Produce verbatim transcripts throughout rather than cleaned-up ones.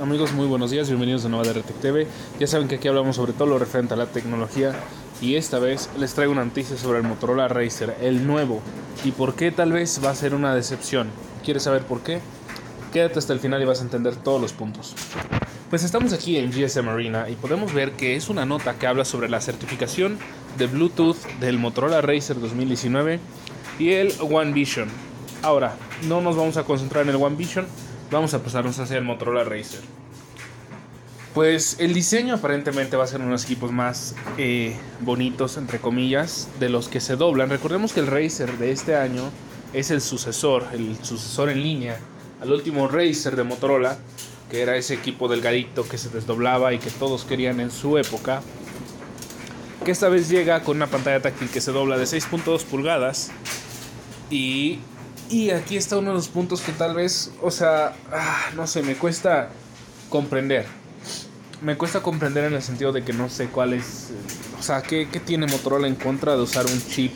Amigos, muy buenos días, bienvenidos a nueva D R TechTV. Ya saben que aquí hablamos sobre todo lo referente a la tecnología y esta vez les traigo una noticia sobre el Motorola Razr, el nuevo, y por qué tal vez va a ser una decepción. ¿Quieres saber por qué? Quédate hasta el final y vas a entender todos los puntos. Pues estamos aquí en G S M Arena y podemos ver que es una nota que habla sobre la certificación de Bluetooth del Motorola Razr dos mil diecinueve y el One Vision. Ahora, no nos vamos a concentrar en el One Vision. Vamos a pasarnos hacia el Motorola Razr. Pues el diseño aparentemente va a ser unos equipos más eh, bonitos, entre comillas, de los que se doblan. Recordemos que el Razr de este año es el sucesor, el sucesor en línea al último Razr de Motorola, que era ese equipo delgadito que se desdoblaba y que todos querían en su época. Que esta vez llega con una pantalla táctil que se dobla de seis punto dos pulgadas y... Y aquí está uno de los puntos que tal vez, o sea, ah, no sé, me cuesta comprender. Me cuesta comprender en el sentido de que no sé cuál es, o sea, ¿qué, qué tiene Motorola en contra de usar un chip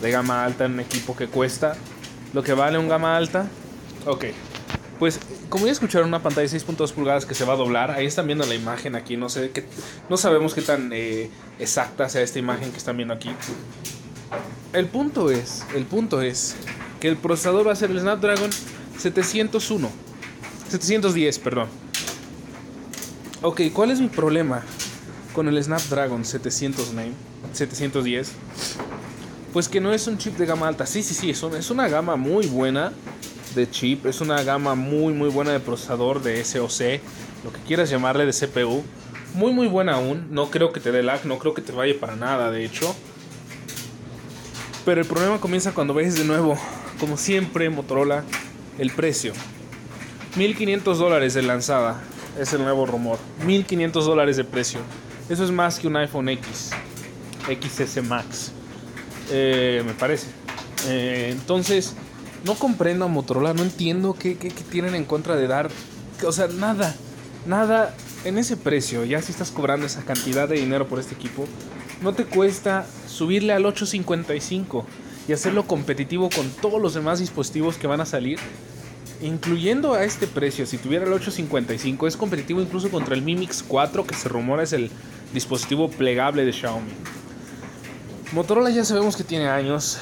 de gama alta en un equipo que cuesta lo que vale un gama alta? Ok, pues como ya escucharon, una pantalla de seis punto dos pulgadas que se va a doblar. Ahí están viendo la imagen aquí, no sé, qué, no sabemos qué tan eh, exacta sea esta imagen que están viendo aquí. El punto es, el punto es... que el procesador va a ser el Snapdragon setecientos uno, setecientos diez, perdón. Ok, ¿cuál es mi problema con el Snapdragon setecientos diez? Pues que no es un chip de gama alta. Sí, sí, sí, es una, es una gama muy buena de chip, es una gama muy, muy buena de procesador, de S O C, lo que quieras llamarle, de C P U. Muy, muy buena aún, no creo que te dé lag, no creo que te vaya para nada, de hecho. Pero el problema comienza cuando ves de nuevo, como siempre, Motorola, el precio. mil quinientos dólares de lanzada es el nuevo rumor. mil quinientos dólares de precio. Eso es más que un iPhone X. X S Max. Eh, me parece. Eh, entonces, no comprendo a Motorola. No entiendo qué, qué, qué tienen en contra de dar. O sea, nada. Nada en ese precio. Ya si estás cobrando esa cantidad de dinero por este equipo, no te cuesta subirle al ochocientos cincuenta y cinco y hacerlo competitivo con todos los demás dispositivos que van a salir, incluyendo a este precio. Si tuviera el ochocientos cincuenta y cinco, es competitivo incluso contra el Mi Mix cuatro, que se rumora es el dispositivo plegable de Xiaomi. Motorola ya sabemos que tiene años,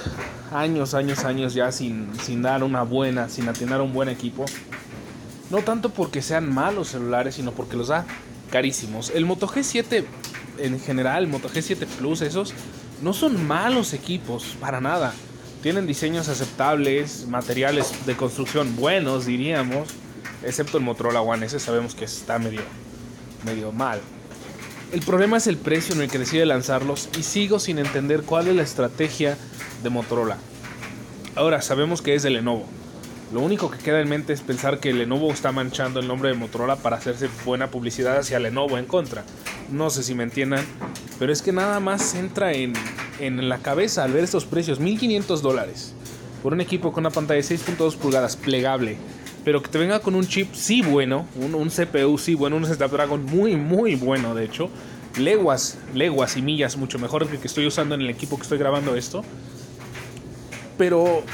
años, años, años ya sin, sin dar una buena, sin atinar un buen equipo. No tanto porque sean malos celulares, sino porque los da carísimos. El Moto G siete en general, Moto G siete Plus, esos no son malos equipos, para nada. Tienen diseños aceptables, materiales de construcción buenos, diríamos. Excepto el Motorola One, ese sabemos que está medio, medio mal. El problema es el precio en el que decide lanzarlos y sigo sin entender cuál es la estrategia de Motorola. Ahora, sabemos que es de Lenovo. Lo único que queda en mente es pensar que Lenovo está manchando el nombre de Motorola para hacerse buena publicidad hacia Lenovo en contra. No sé si me entiendan, pero es que nada más entra en, en la cabeza al ver estos precios. mil quinientos dólares por un equipo con una pantalla de seis punto dos pulgadas plegable, pero que te venga con un chip sí bueno, un, un C P U sí bueno, un Snapdragon muy muy bueno, de hecho, leguas, leguas y millas mucho mejor que el que estoy usando en el equipo que estoy grabando esto. Pero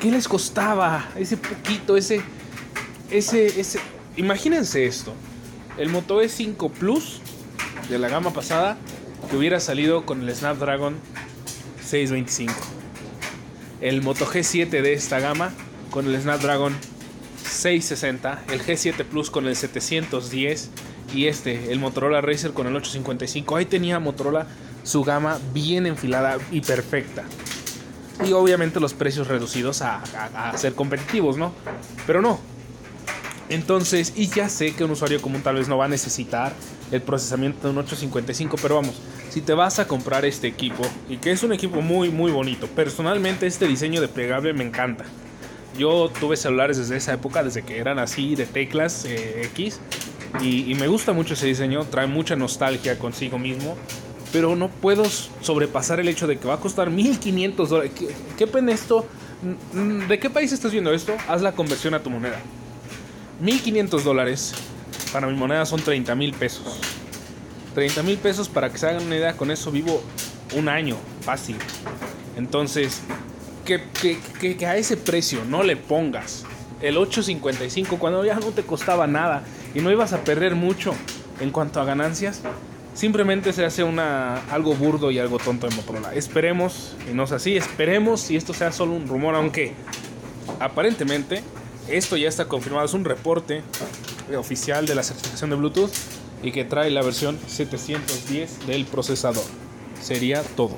¿qué les costaba ese poquito, ese, ese, ese? Imagínense esto, el Moto E cinco Plus de la gama pasada que hubiera salido con el Snapdragon seiscientos veinticinco. El Moto G siete de esta gama con el Snapdragon seiscientos sesenta, el G siete Plus con el setecientos diez y este, el Motorola Razr con el ochocientos cincuenta y cinco. Ahí tenía Motorola su gama bien enfilada y perfecta. Y obviamente los precios reducidos a, a, a ser competitivos, ¿no? Pero no. Entonces, y ya sé que un usuario común tal vez no va a necesitar el procesamiento de un ochocientos cincuenta y cinco, pero vamos, si te vas a comprar este equipo, y que es un equipo muy muy bonito, personalmente este diseño de plegable me encanta. Yo tuve celulares desde esa época, desde que eran así de teclas eh, X, y, y me gusta mucho ese diseño, trae mucha nostalgia consigo mismo. Pero no puedo sobrepasar el hecho de que va a costar mil quinientos dólares. ¿Qué, qué pena esto? ¿De qué país estás viendo esto? Haz la conversión a tu moneda. mil quinientos dólares para mi moneda son treinta mil pesos. treinta mil pesos, para que se hagan una idea, con eso vivo un año fácil. Entonces, que, que, que, que a ese precio no le pongas el ochocientos cincuenta y cinco cuando ya no te costaba nada. y no ibas a perder mucho en cuanto a ganancias. Simplemente se hace una, algo burdo y algo tonto de Motorola. Esperemos, y no es así, esperemos y esto sea solo un rumor, aunque aparentemente esto ya está confirmado. Es un reporte oficial de la certificación de Bluetooth y que trae la versión setecientos diez del procesador. Sería todo.